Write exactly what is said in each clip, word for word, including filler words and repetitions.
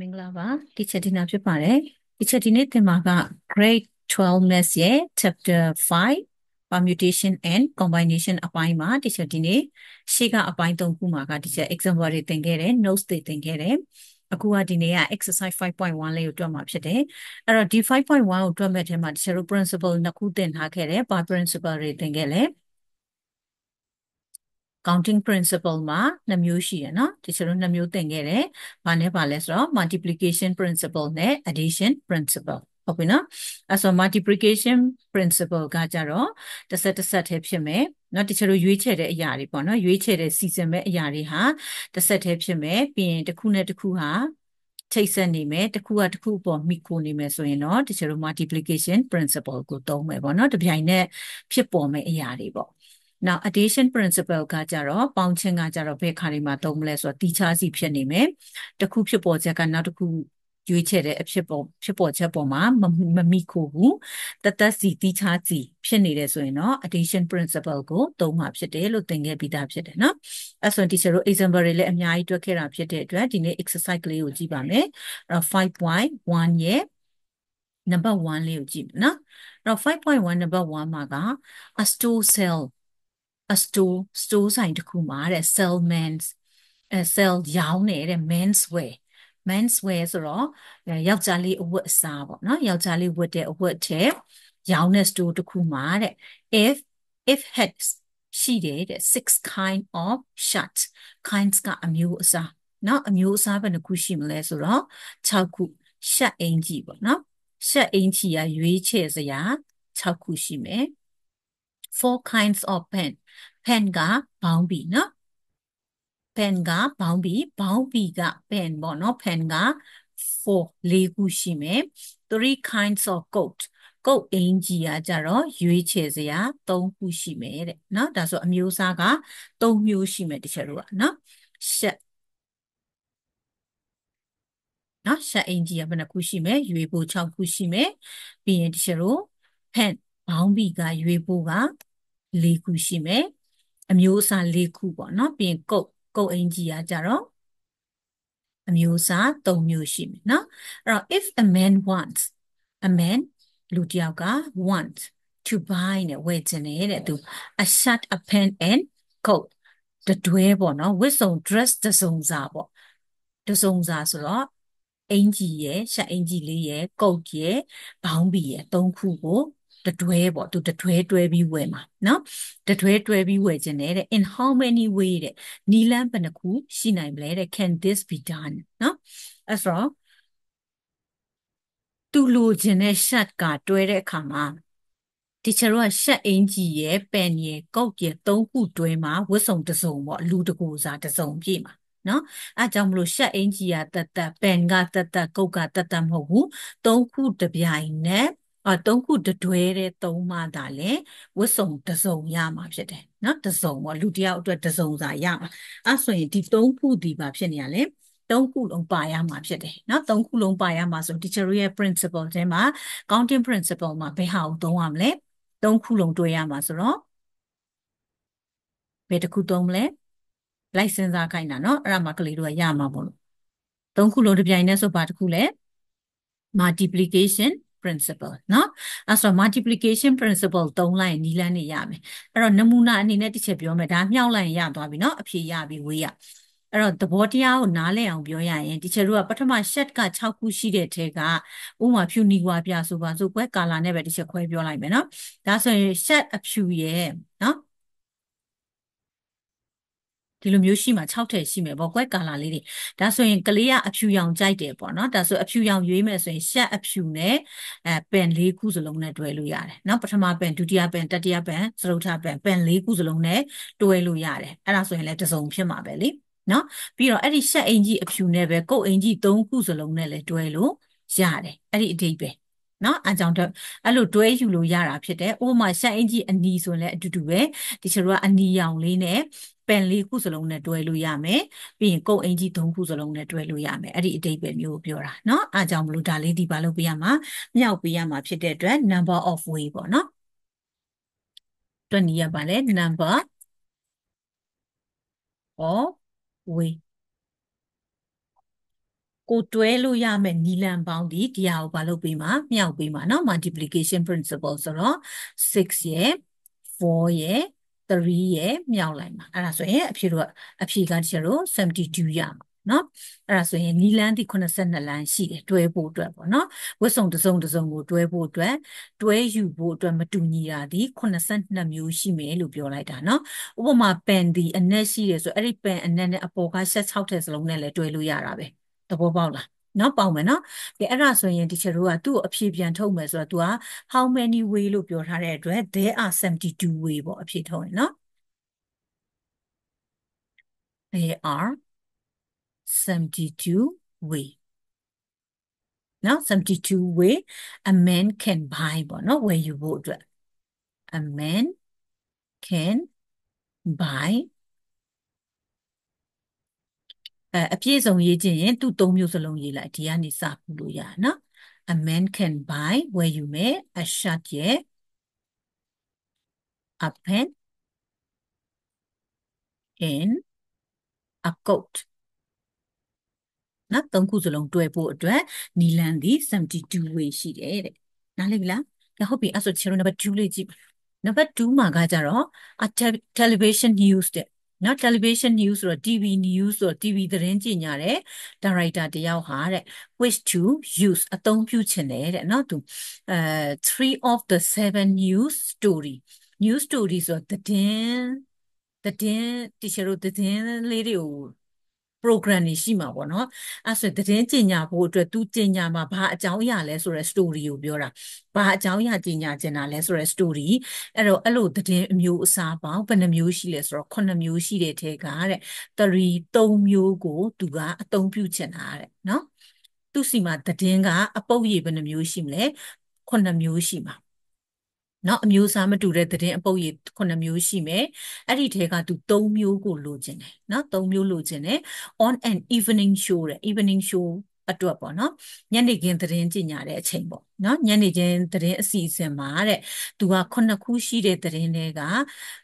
မင်္ဂလာပါ Teacher Dina ဖြစ်ပါတယ် Teacher ဒီနေ့သင်မှာက Grade twelve ရဲ့ Chapter five Permutation and Combination အပိုင်းမှာ Teacher ဒီနေ့ရှေ့ကအပိုင်းသုံးခုမှာက Teacher example တွေသင်ခဲ့တယ် notes တွေသင်ခဲ့တယ်အခုကဒီနေ့က exercise five point one လေးကိုတွေ့မှာဖြစ်တယ်အဲ့တော့ဒီ five point one ကိုတွေ့မဲ့ထဲမှာ Teacher တို့ principle နှစ်ခုသင်ထားခဲ့တယ်ဘာ principle တွေသင်ခဲ့လဲ counting principle မှာနှစ်မျိုးရှိရနော်တချို့နှစ်မျိုးသင်ခဲ့တယ်။ဘာနဲ့ပါလဲဆိုတော့ multiplication principle နဲ့ addition principle ဟုတ်ပြီနော်။အဲ့ဆို multiplication principle ကကြတော့တစ်ဆက်တစ်ဆက်တည်းဖြစ်မယ်။နော်တချို့ရွေးချယ်တဲ့အရာတွေပေါ့နော်။ရွေးချယ်တဲ့ season ပဲအရာတွေဟာတစ်ဆက်တည်းဖြစ်မယ်။ပြီးရင်တစ်ခုနဲ့တစ်ခုဟာထိတ်ဆက်နေမယ်တစ်ခုကတစ်ခုပေါ်မိခိုနေမယ်ဆိုရင်တော့တချို့ multiplication principle ကိုသုံးမယ်ပေါ့နော်။တစ်ပြိုင်နက်ဖြစ်ပေါ်မယ့်အရာတွေပေါ့။Now addition principle ကကြတော့ပေါင်းခြင်းကကြတော့ဘယ်ခါတွေမှာသုံးမလဲဆိုတော့တီးခြားစီဖြစ်နေမယ်တစ်ခုဖြစ်ပေါ်ချက်ကနောက်တစ်ခုရွေးချယ်တဲ့အဖြစ်ပေါ်ဖြစ်ပေါ်ချက်ပေါ်မှာမမိခိုဘူးတသက်စီတီးခြားစီဖြစ်နေတယ်ဆိုရင်တော့ addition principle ကိုသုံးမှာဖြစ်တယ်လို့သင်ခဲ့ပြီးသားဖြစ်တယ်နော်အဲ့ဆိုဒီဆရာတို့ example တွေလည်းအများကြီးတွေ့ခဲ့တာဖြစ်တဲ့အတွက်ဒီနေ့ exercise လေးကိုကြည့်ပါမယ်အဲ့တော့five point one ရဲ့ number one လေးကိုကြည့်မယ်နော်အဲ့တော့five point one number one မှာက a store cell a store store ဆိုင်တစ်ခုမှာတဲ့ salesman's sell ရောင်းနေတဲ့ men's wear men's wear ဆိုတော့ယောက်ျားလေးအဝတ်အစားပေါ့နော်ယောက်ျားလေးဝတ်တဲ့အဝတ်ထည်ရောင်းတဲ့ store တစ်ခုမှာတဲ့ if if had ရှိတယ်တဲ့ six kind of shirt kinds ကအမျိုးအစားနော်အမျိုးအစားဘယ်နှခုရှိမလဲဆိုတော့sixခု shirt အင်္ကျီပေါ့နော် shirt အင်္ကျီကရွေးချယ်စရာsixခုရှိမယ်four kinds of pen pen ကဘောင်းဘီနော် pen ကဘောင်းဘီဘောင်းဘီက pen ပေါ့နော် pen ကfour လေးခုရှိမယ်three kinds of coat coat အင်ဂျီကကြတော့ရွေးချယ်စရာthreeခုရှိမယ်တဲ့နော်ဒါဆိုအမျိုးအစားကthreeမျိုးရှိမယ်တခြားတို့ကနော်ရှက်နော်ရှက်အင်ဂျီကဘယ်နှခုရှိမယ်ရွေးဖို့sixခုရှိမယ်ပြီးရင်တခြားတို့ penဘောင်းဘီကရွေးဖို့ကလေးခုရှိမယ်အမျိုးအစားလေးခုပေါ့နော်ပြီးရင်ကုတ်ကုတ်အင်ဂျီကကြတော့အမျိုးအစားthreeမျိုးရှိမယ်နော်အဲ့တော့ if a man wants a man လူတစ်ယောက်က want to buy နဲ့ဝယ်ချင်နေတဲ့သူ a shirt a pant and coat တတွဲပေါ့နော်ဝတ်စုံ dress တစုံစာပေါ့တစုံစာဆိုတော့အင်ဂျီရဲ့ရှပ်အင်ဂျီလေးရဲ့ကုတ်ရဲ့ဘောင်းဘီရဲ့threeခုကိုတတွဲပေါ့သူတတွဲတွဲပြီးဝယ်မှာနော်တတွဲတွဲပြီးဝယ်ခြင်းတဲ့ in how many way တဲ့နီလန်းဘယ်နှခုရှိနိုင်မလဲတဲ့ can this be done နော်အဲ့ဆိုသူလိုချင်တဲ့ shirt ကတွဲတဲ့အခါမှာဒီချရော shirt အင်ဂျီရဲ့ pant ရဲ့ကောက်ရဲ့threeခုတွဲမှာဝတ်စုံတစ်စုံပေါ့လူတကူစားတစ်စုံပြည့်မှာနော်အဲ့ကြောင့်မလို့ shirt အင်ဂျီကတတ်တတ် pant ကတတ်တတ်ကောက်ကတတ်တတ်မဟုတ်ဘူးthreeခုတစ်ပြိုင်နက်အသုံးခုတတွဲတဲ့သုံးမှသာလဲဝတ်စုံတစ်စုံရမှာဖြစ်တယ်နော်တစ်စုံပေါ့လူတစ်ယောက်အတွက်တစ်စုံစာရမှာအဲ့ဆိုရင်ဒီသုံးခုဒီပါဖြစ်နေရလဲသုံးခုလုံးပါရမှာဖြစ်တယ်နော်သုံးခုလုံးပါရမှာဆို teacher ရဲ့ principle ထဲမှာ counting principle မှာဘယ်ဟာကိုသုံးရမလဲသုံးခုလုံးတွဲရမှာဆိုတော့ဘယ်တစ်ခုသုံးမလဲ license စာခိုင်းတာနော်အဲ့ဒါမှာကလေးတို့ကရမှာပေါ့လို့သုံးခုလုံးတစ်ပြိုင်နက်ဆိုပါတစ်ခုလဲ multiplication principle နော်အဲ့ဆို multiplication principle သုံးလိုက်နီးလန်းနေရမယ်အဲ့တော့နမူနာအနေနဲ့တစ်ချက်ပြောမယ်ဒါမျှောက်လိုက်ရသွားပြီနော်အဖြေရပြီဝေးရအဲ့တော့သဘောတရားကိုနားလည်အောင်ပြောရရင်ဒီချက်တို့ကပထမ shirt ကsixခုရှိတဲ့ထဲကဥမာဖြူနီဝါပြဆိုပါဆိုကွဲ color နဲ့ပဲတစ်ချက်ခွဲပြောလိုက်မယ်နော်ဒါဆိုရင် shirt အဖြူရဲ့နော်ဒီလိုမျိုးရှိမှာsixထည့်ရှိမယ်ပေါ့ကွဲကာလာလေးတွေဒါဆိုရင်ကလေးကအဖြူရောင်ကြိုက်တယ်ပေါ့နော်ဒါဆိုအဖြူရောင်ရွေးမယ်ဆိုရင်ရှပ်အဖြူနဲ့အဲပင်လေးခုစလုံးနဲ့တွဲလို့ရတယ်နော်ပထမပင်ဒုတိယပင်တတိယပင်စတုတ္ထပင်ပင်လေးခုစလုံးနဲ့တွဲလို့ရတယ်အဲ့ဒါဆိုရင်လည်းတစ်စုံဖြစ်မှာပဲလေနော်ပြီးတော့အဲ့ဒီရှပ်အင်ကြီးအဖြူနဲ့ပဲကုတ်အင်ကြီးthreeခုစလုံးနဲ့လည်းတွဲလို့ရတယ်အဲ့ဒီအဓိပ္ပာယ်နော်အကြောင်းတော့အဲ့လိုတွဲယူလို့ရတာဖြစ်တယ်ဥပမာရှပ်အင်ကြီးအနီဆိုရင်လည်းအတူတူပဲဒီချိုကအနီရောင်လေးနဲ့ပန်လေးခုစလုံးနဲ့တွဲလို့ရမယ်ပြီးရင်ကုတ်အင်ကြီးသုံးခုစလုံးနဲ့တွဲလို့ရမယ်အဲ့ဒီအတိတ်ပဲမျိုးပြောတာเนาะအားကြောင့်မလို့ဒါလေးဒီပါလို့ပြရမှာမြောက်ပြရမှာဖြစ်တဲ့အတွက် number of way ပေါ့เนาะတွက်နေရပါလေ number of way ကိုတွဲလို့ရမယ်နီလန်ပေါင်းဒီတရားကိုဘာလုပ်ပေးမှာမြောက်ပေးမှာเนาะ multiplication principle ဆိုတော့sixရဲ့fourရဲ့threeရဲ့မြောက်လိုက်မှာအဲ့ဒါဆိုရင်အဖြေတော့အဖြေကတချို့တော့seventy-twoရမှာเนาะအဲ့ဒါဆိုရင်နီလန်ဒီeighty-twoလမ်းရှိတယ်တွဲဖို့အတွက်ပေါ့เนาะဝတ်စုံတစ်စုံတစ်စုံကိုတွဲဖို့အတွက်တွဲယူဖို့အတွက်မတူညီတာဒီeighty-twoမျိုးရှိမယ်လို့ပြောလိုက်တာเนาะဥပမာပန်ဒီအနက်ရှိတယ်ဆိုအဲ့ဒီပန်အနက်နဲ့အပေါ်ကsixty-sixထက်စလုံးနဲ့လဲတွဲလို့ရတာပဲသဘောပေါက်လားเนาะပေါက်မယ်เนาะဒီအဲ့ဒါဆိုရင်ဒီချက်တို့ကသူ့ကိုအဖြေပြန်ထုတ်မယ်ဆိုတော့ तू က how many way လို့ပြောထားတဲ့အတွက် there are seventy-two way ပေါ့အဖြေထုတ်ရင်เนาะ there are seventy-two way เนาะseventy-two way a man can buy ပေါ့เนาะဝယ်ယူဖို့အတွက် a man can buyအပြည့်စုံရေးခြင်းရင်သူ့သုံးမျိုးစလုံးရေးလိုက်ဒီကနေစပူလို့ရနော် a man can buy ဝယ်ယူမယ် a shirt ရဲ့ a pant and a coat နော်သုံးခုစလုံးတွဲဖို့အတွက်နီလန်ဒီseventy-two way ရှိတယ်တဲ့နားလည်ပြီလားဟုတ်ပြီအဲ့ဆိုချေလို့ number two လေးကြည့်ပါ number two မှာကကြတော့ a television news တဲ့နော် television news ဆိုတော့ T V news ဆိုတော့ T V သတင်းကြေညာတဲ့ director တယောက်ဟာတဲ့ which to use အသုံးပြုချင်တယ်တဲ့နော်သူအဲthree of the seven news story news story ဆိုတော့သတင်းသတင်းတီချာတို့သတင်းလေးတွေကို program တွေရှိမှာပေါ့နော်အဲ့ဆိုသတင်းကြေညာဖို့အတွက်သူကြေညာမှာဘာအကြောင်းအရာလဲဆိုတဲ့ story ကိုပြောတာဘာအကြောင်းအရာကြေညာချင်တာလဲဆိုတဲ့ story အဲ့တော့အဲ့လိုသတင်းအမျိုးအစားပေါင်းဘယ်နှမျိုးရှိလဲဆိုတော့nineမျိုးရှိတဲ့ထဲကတဲ့three threeမျိုးကိုသူကအသုံးပြုချင်တာတဲ့နော်သူစီမှာသတင်းကအပုတ်ရည်ဘယ်နှမျိုးရှိမလဲnineမျိုးရှိမှာနော်အမျိုးအစားမတူတဲ့သတင်းအပုတ်ရည်nineမျိုးရှိမယ်အဲ့ဒီထဲကသူthreeမျိုးကိုလိုချင်တယ်နော်threeမျိုးလိုချင်တယ် on an evening show တဲ့ evening show အတွက်ပေါ့နော်ညနေခင်းသတင်းကြေညာတဲ့အချိန်ပေါ့နော်ညနေခင်းသတင်းအစီအစဉ်မှာတဲ့သူကnineခုရှိတဲ့သတင်းတွေက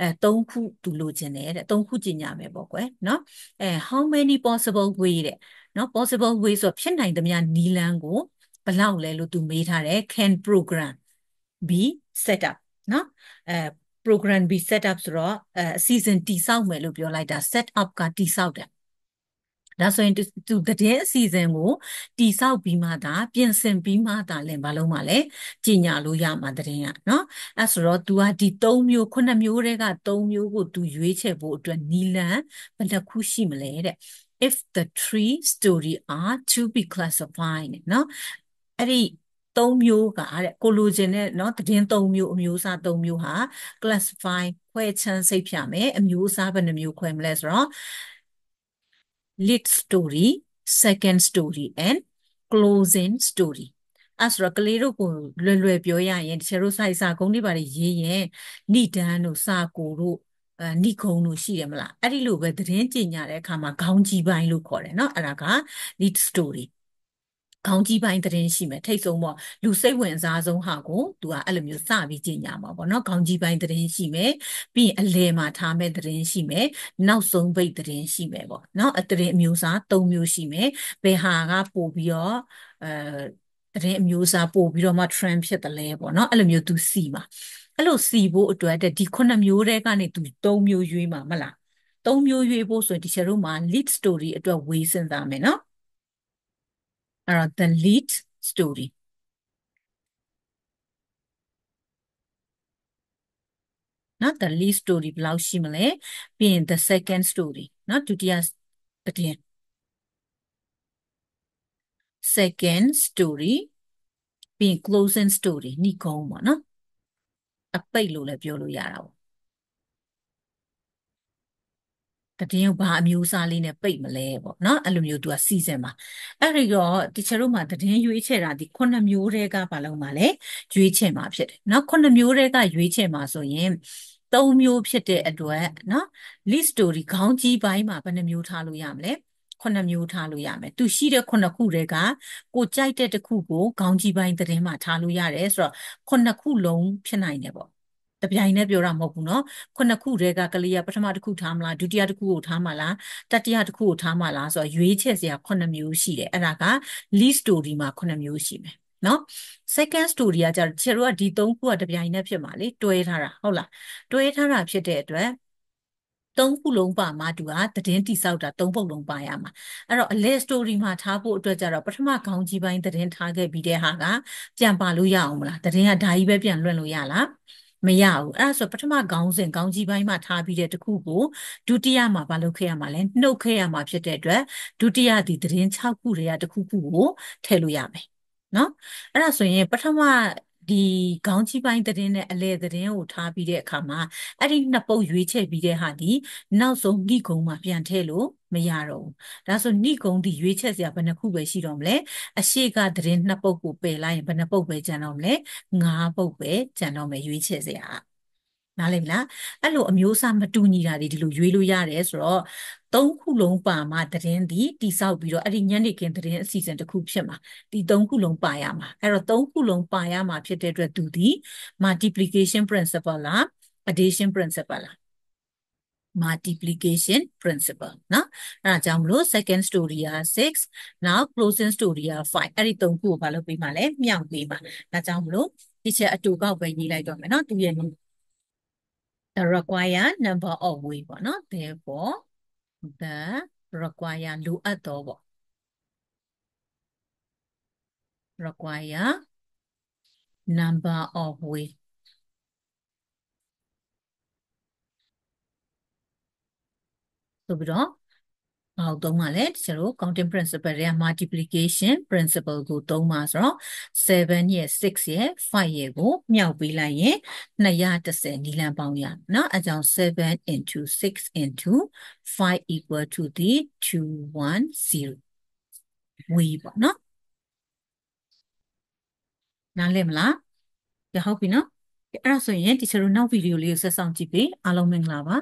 အဲthreeခုသူလိုချင်တယ်တဲ့threeခုကြေညာမယ်ပေါ့ကွယ်နော်အဲ how many possible way တဲ့နော် possible way ဆိုဖြစ်နိုင်သမျှနီလန်းကိုဘယ်လောက်လဲလို့သူမေးထားတယ် can program be set up เนาะအဲ program be set up ဆိုတော့အဲ season တိဆောက်မယ်လို့ပြောလိုက်တာ set up ကတိဆောက်တယ်ဒါဆိုရင်သူတည်း season ကိုတိဆောက်ပြီးမှသာပြင်ဆင်ပြီးမှသာလင်ဘာလုံးမှာလဲကြေညာလို့ရမှာတည်းကเนาะအဲဆိုတော့ तू อ่ะဒီthreeမျိုးnineမျိုးတွေကthreeမျိုးကို तू ရွေးချယ်ဖို့အတွက်နီလန်ဘယ်တစ်ခုရှိမလဲတဲ့ if the three story are to be classified เนาะအဲ့ဒီthreeမျိုးကတဲ့ကိုလိုချင်တဲ့เนาะသတင်းthreeမျိုးအမျိုးအစားthreeမျိုးဟာ classify ခွဲခြမ်းစိတ်ဖြာမယ်အမျိုးအစားဘယ်နှမျိုးခွဲမလဲဆိုတော့ lead story second story and closing story အဲ့ဆိုတော့ကလေးတို့ကိုလွယ်လွယ်ပြောရရင်တချို့တို့စာရေးစာကုန်းတွေပါရေးရင်ဏိဒန်းတို့စာကိုတို့အဲနိခုံလို့ရှိတယ်မလားအဲ့ဒီလိုပဲသတင်းကြေညာတဲ့အခါမှာခေါင်းကြီးပိုင်းလို့ခေါ်တယ်เนาะအဲ့ဒါက lead storyခေါင်းကြီးပိုင်းသတင်းရှိမယ်ထိတ်ဆုံးပေါ့လူစိတ်ဝင်စားဆုံးဟာကိုသူကအဲ့လိုမျိုးစပြီးကြင်ညာမှာပေါ့နော်ခေါင်းကြီးပိုင်းသတင်းရှိမယ်ပြီးရင်အလဲမှာထားမဲ့သတင်းရှိမယ်နောက်ဆုံးပိတ်သတင်းရှိမယ်ပေါ့နော်အသတင်းအမျိုးအစားthreeမျိုးရှိမယ်ဘယ်ဟာကပို့ပြီးတော့အဲသတင်းအမျိုးအစားပို့ပြီးတော့မှ trend ဖြစ်တယ်လဲပေါ့နော်အဲ့လိုမျိုးသူစီမှာအဲ့လိုစီဖို့အတွက်ဒီnineမျိုးတဲ့ကနေသူthreeမျိုးရွေးမှာမလားthreeမျိုးရွေးဖို့ဆိုရင်ဒီချက်တို့မှာ lead story အတွက်ဝေးစဉ်းစားမယ်နော်Alright, the lead story. Not the lead story, Blaushimale, being the second story. Not to the end. Second story, being closing story. Nikoma, no? A pailula biolo yarao.တတင်းကိုဘာအမျိုးအစားလေးနဲ့ပိတ်မလဲပေါ့နော်အဲ့လိုမျိုးသူကစီစဉ်မှာအဲ့ဒီတော့တီချာတို့မှာတတင်းရွေးချယ်တာဒီnineမျိုးတွေကဘာလုံးမှာလဲရွေးချယ်မှာဖြစ်တယ်နော်nineမျိုးတွေကရွေးချယ်မှာဆိုရင်threeမျိုးဖြစ်တဲ့အတွက်နော် list story ခေါင်းကြီးပိုင်းမှာဘယ်နှမျိုးထားလို့ရမလဲnineမျိုးထားလို့ရမယ်သူရှိတဲ့nineခုတွေကကိုကြိုက်တဲ့တစ်ခုကိုခေါင်းကြီးပိုင်းတတင်းမှာထားလို့ရတယ်ဆိုတော့nineခုလုံးဖြစ်နိုင်တယ်ပေါ့ တပြိုင်တည်းပြောတာမဟုတ်ဘူးเนาะခုနှစ်ခုတည်းကကလေးကပထမတစ်ခုထားမလားဒုတိယတစ်ခုကိုထားမလားတတိယတစ်ခုကိုထားမလားဆိုတော့ရွေးချက်စရာခုနှစ်မျိုးရှိတယ်အဲ့ဒါက lead story မှာခုနှစ်မျိုးရှိမယ်เนาะ second story ကကြာကျတော့ဒီသုံးခုကတပြိုင်တည်းဖြစ်မှာလေတွဲထားတာဟုတ်လားတွဲထားတာဖြစ်တဲ့အတွက်သုံးခုလုံးပါမှာသူကသတင်းတိဆောက်တာသုံးပုတ်လုံးပါရမှာအဲ့တော့အလဲ story မှာထားဖို့အတွက်ကြတော့ပထမခေါင်းကြီးပိုင်းသတင်းထားခဲ့ပြီးတဲ့ဟာကပြန်ပါလို့ရအောင်မလားသတင်းကဒါကြီးပဲပြန်လွှင့်လို့ရလားမရဘူးအဲ့ဒါဆိုပထမခေါင်းစဉ်ခေါင်းကြီးပိုင်းမှာထားပြီးတဲ့တစ်ခုကိုဒုတိယမှာဘာလုပ်ခဲ့ရမှာလဲနှုတ်ခဲ့ရမှာဖြစ်တဲ့အတွက်ဒုတိယဒီသတင်း၆ခုတွေကတစ်ခုခုကိုထည့်လို့ရမယ်နော်အဲ့ဒါဆိုရင်ပထမဒီခေါင်းကြီးပိုင်းသတင်းနဲ့အလဲသတင်းကိုထားပြီးတဲ့အခါမှာအဲ့ဒီနှစ်ပုတ်ရွေးချယ်ပြီးတဲ့ဟာဒီနောက်ဆုံးညှိကုံမှာပြန်ထည့်လို့မရတော့ဘူးဒါဆိုညှိကုံဒီရွေးချယ်စရာဘယ်နှခုပဲရှိတော့မလဲအရှိကသတင်းနှစ်ပုတ်ကိုပယ်လိုက်ရင်ဘယ်နှပုတ်ပဲကျန်တော့မလဲငါးပုတ်ပဲကျန်တော့မယ်ရွေးချယ်စရာနားလည်မလားအဲ့လိုအမျိုးအစားမတူညီတာတွေဒီလိုရွေးလို့ရတယ်ဆိုတော့သုံးခုလုံးပါမှာသတင်းဒီတိဆောက်ပြီးတော့အဲ့ဒီညနေခင်းသတင်းအစီအစဉ်တစ်ခုဖြစ်မှာဒီသုံးခုလုံးပါရမှာအဲ့တော့သုံးခုလုံးပါရမှာဖြစ်တဲ့အတွက်သူဒီ multiplication principle လား addition principle လား multiplication principle နော်အဲ့ဒါကြောင့်မလို့ second story ကsix နောက် closing story ကfiveအဲ့ဒီသုံးခုကိုဘာလုပ်ပေးမှာလဲမြောက်ပေးမှာဒါကြောင့်မလို့ဒီချက်အတူကောက်ပဲရေးလိုက်တော့မယ်နော်သူရဲ့ the required number of way ပေါ့နော် therefore the require လိုအပ်တော့ပေါ့ require number of way ဆိုပြီးတော့အောက်သုံးပါလေကျတော့ counting principle ရဲ့ multiplication principle ကိုသုံးပါဆိုတော့sevenရဲ့sixရဲ့fiveရဲ့ကိုမြောက်ပေးလိုက်ရင်two hundred tenနီလန်ပေါင်းရเนาะအကြောင်းseven into six into five equal to the two hundred tenဝေးပေါ့เนาะနားလည်မလားရဟုတ်ပြီเนาะအဲ့ဒါဆိုရင်ဒီကျတော့နောက်ဗီဒီယိုလေးကိုဆက်ဆောင်ကြည့်ပေးအားလုံးမင်္ဂလာပါ